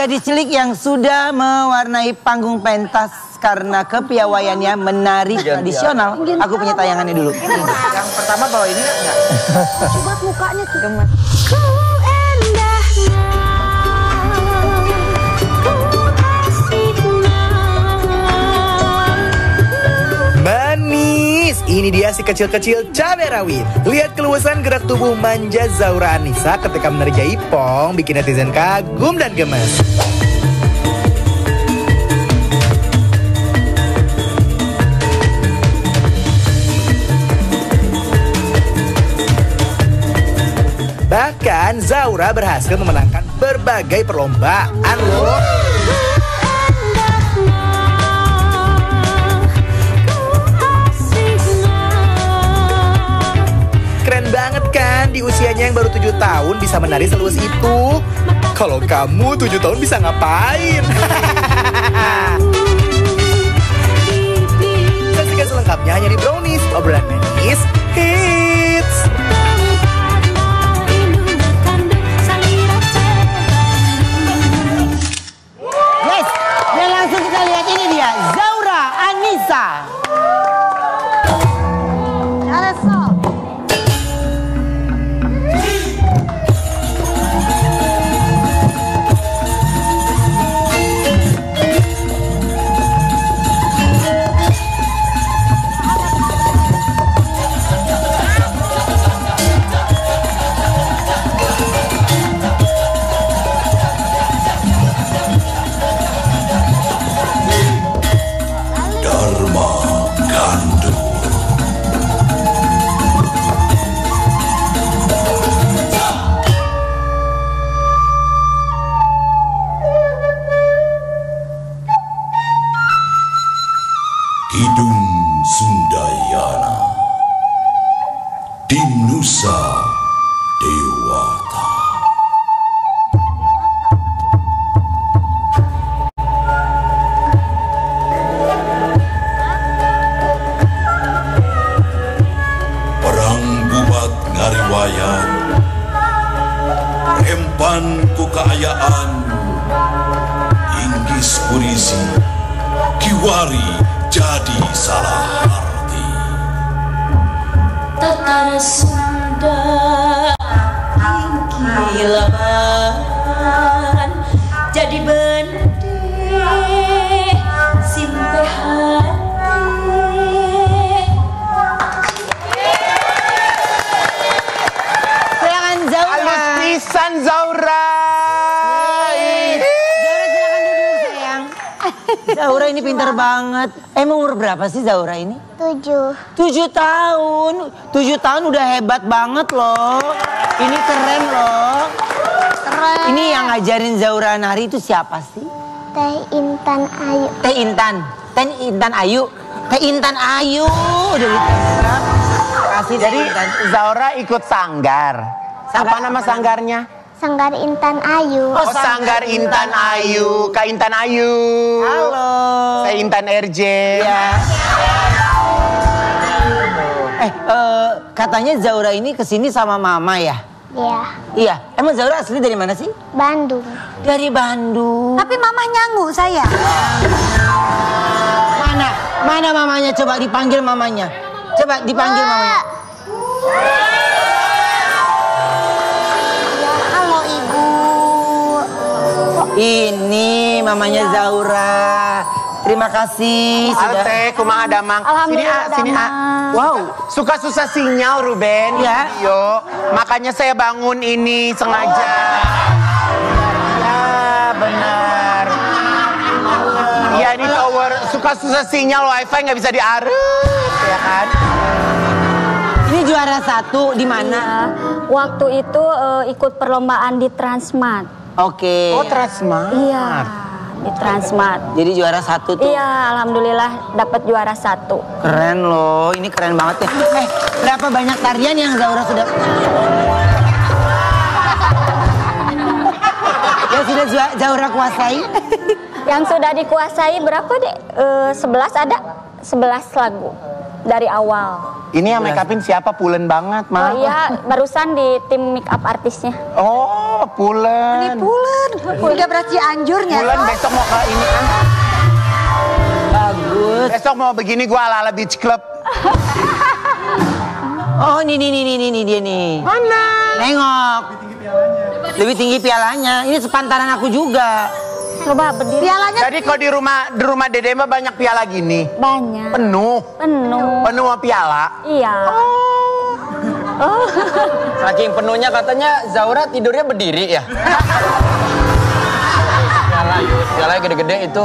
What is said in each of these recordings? gadis cilik yang sudah mewarnai panggung pentas karena kepiawaiannya menari tradisional. Aku punya tayangannya dulu. Yang pertama bawa ini enggak? Coba mukanya tuh gemes. Ini dia si kecil-kecil Cabe Rawit. Lihat keluasan gerak tubuh manja Zhaura Anissa ketika menari Jaipong, bikin netizen kagum dan gemes. Bahkan Zhaura berhasil memenangkan berbagai perlombaan loh. Di usianya yang baru 7 tahun bisa menari seluas itu. Kalau kamu 7 tahun bisa ngapain? Saksikan selengkapnya hanya di Brownis, obrolan manis hits. Yes, dan langsung kita lihat ini dia Zhaura Anissa. Zhaura ini pintar banget. Emang umur berapa sih Zhaura ini? 7. 7 tahun. 7 tahun udah hebat banget loh. Ini keren loh. Keren. Ini yang ngajarin Zhaura nari itu siapa sih? Teh Intan Ayu. Teh Intan. Teh Intan Ayu. Teh Intan Ayu. Udah gitu. Kasih dari Zhaura ikut sanggar. Apa nama sanggarnya? Sanggar Intan Ayu. Oh, Sanggar Intan Ayu. Kak Intan Ayu. Halo. Saya Intan RJ. Ya. Katanya Zhaura ini kesini sama mama ya? Iya. Iya. Emang Zhaura asli dari mana sih? Bandung. Dari Bandung. Tapi mamah nyangu saya. Mana mamanya? Coba dipanggil mamanya. Coba dipanggil mamanya. Ini mamanya Zhaura. Terima kasih sudah. Alte, kumaha damang. Alhamdulillah. Sini, A. Wow, suka susah sinyal Ruben. Ya. Yo, makanya saya bangun ini sengaja. Ya, benar. Ya, ini tower suka susah sinyal wifi nggak bisa diarut, ya kan? Ini juara 1 di mana? Ya, waktu itu ikut perlombaan di Transmart. Oke. Oh, Transmart. Iya, di Transmart. Jadi juara 1 tuh. Iya, alhamdulillah dapat juara 1. Keren loh, ini keren banget ya. Berapa banyak tarian yang Zhaura sudah? Yang sudah Zhaura kuasai? Yang sudah dikuasai berapa deh? 11 ada, 11 lagu. dari awal. Ini yang make upin siapa? Pulen banget, Ma. Oh iya, barusan di tim make up artisnya. Oh, Pulen. Ini Pulen. Udah berarti anjurnya. Pulen besok mau ke ini kan. Bagus. Besok mau begini gua ala-ala beach club. Oh, ini dia nih. Mana? Nengok. Lebih tinggi pialanya. Lebih tinggi pialanya. Ini sepantaran aku juga. Coba berdiri. Pialanya. Jadi kalau di rumah Dede mah banyak piala gini. Banyak. Penuh. Penuh. Penuh sama piala. Iya. Oh. Oh. Saking penuhnya katanya Zhaura tidurnya berdiri ya. Pialanya gede-gede itu.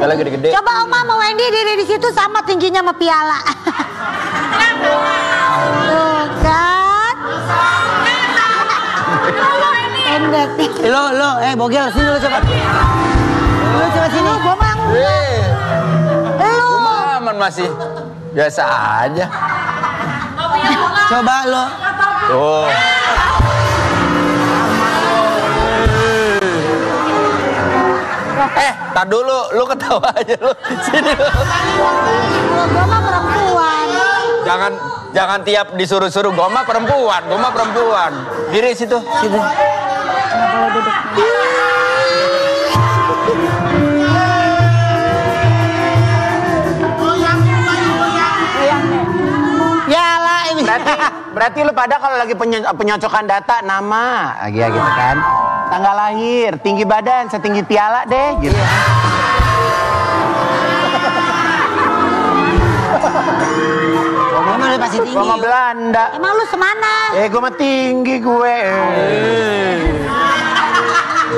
Piala gede-gede. Coba Oma sama Wendi diri di situ sama tingginya sama piala. Tuh kan. Bogel, sini lu coba. Lu coba sini. Gua mau. Lu. Aman masih. Biasa aja. Coba lu. Tuh. Tar dulu, lu ketawa aja lu. Sini lu. Gua mah perempuan. Jangan tiap disuruh-suruh. Gua mah perempuan, Diri situ, sini. Kalau duduk. Yalah ini. Berarti lu pada kalau lagi penyocokan data nama, ya gitu kan. Tanggal lahir, tinggi badan, setinggi piala deh gitu. Emang lu pasti tinggi. Gua mau Belanda. Emang lu semana? Gua mah tinggi gue.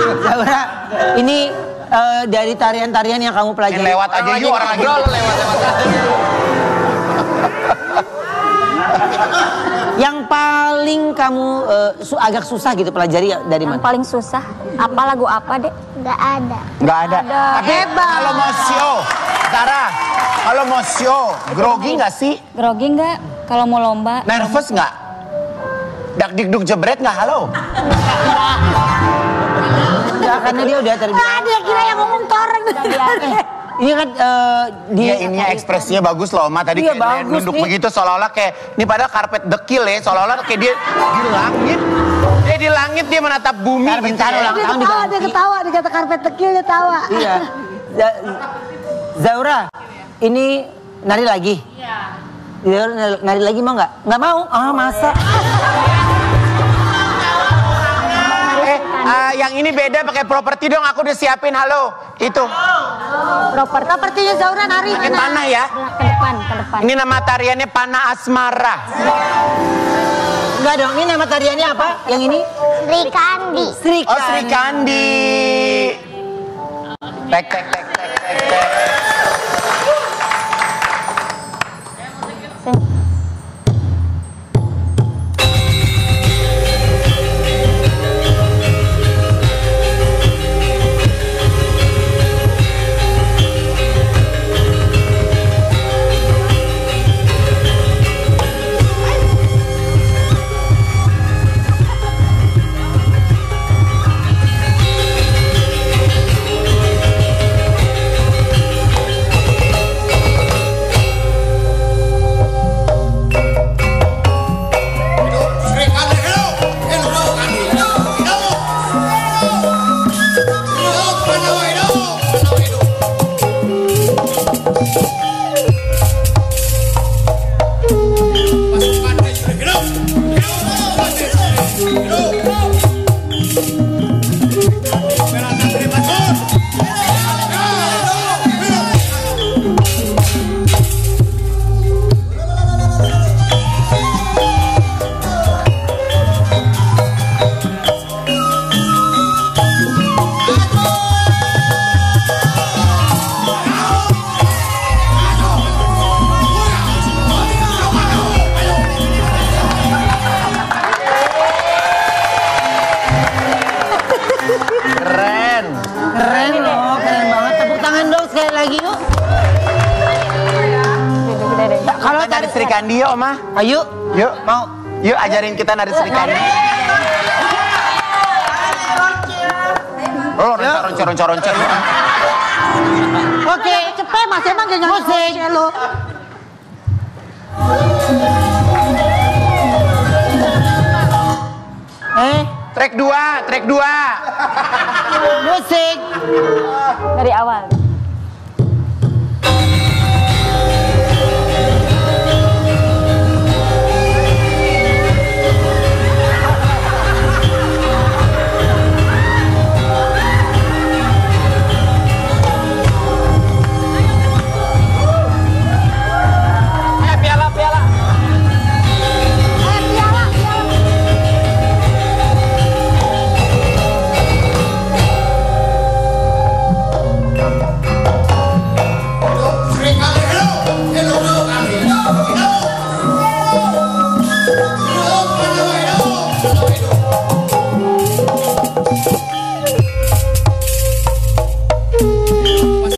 Zhaura, ini dari tarian-tarian yang kamu pelajari. Lewat aja yuk, orang lagi lewat. Yang paling kamu agak susah gitu pelajari dari mana? Yang paling susah, apa lagu apa deh? Gak ada. Tapi kalau mau show, Zhaura, kalau mau show, grogi gak sih? Grogi gak, kalau mau lomba. Nervous gak? Dak-dik-duk jebret gak, halo? Karena dia udah terbiasa. Dia kira yang ngomong toreng. Ini kan dia ininya ekspresinya bagus loh, Ma. Tadi kayak nunduk begitu seolah-olah kayak ini padahal karpet dekil ya, seolah-olah kayak dia di langit. Dia di langit, dia menatap bumi. Bentar ulang tahun diganti. Dia ketawa, dikata karpet dekil dia tawa. Iya. Zhaura, ini nari lagi. Iya. Nari lagi mau nggak? Nggak mau. Ah, masa. Yang ini beda pakai properti dong, aku udah siapin, halo. Itu. Propertinya Zhaura nari. Pakai panah ya. Ke depan. Ini nama tariannya Panah Asmara. Enggak dong, ini nama tariannya apa? Yang ini? Sri Kandi. Oh, Sri Kandi. Tek. Kandi yuk, Oma. Ayo. Yuk. Mau. Yuk ajarin kita nari Sri Kandi. Oh, roncor. Oke, cepet Mas, emang gak nyanyi musik. Track 2, musik dari awal.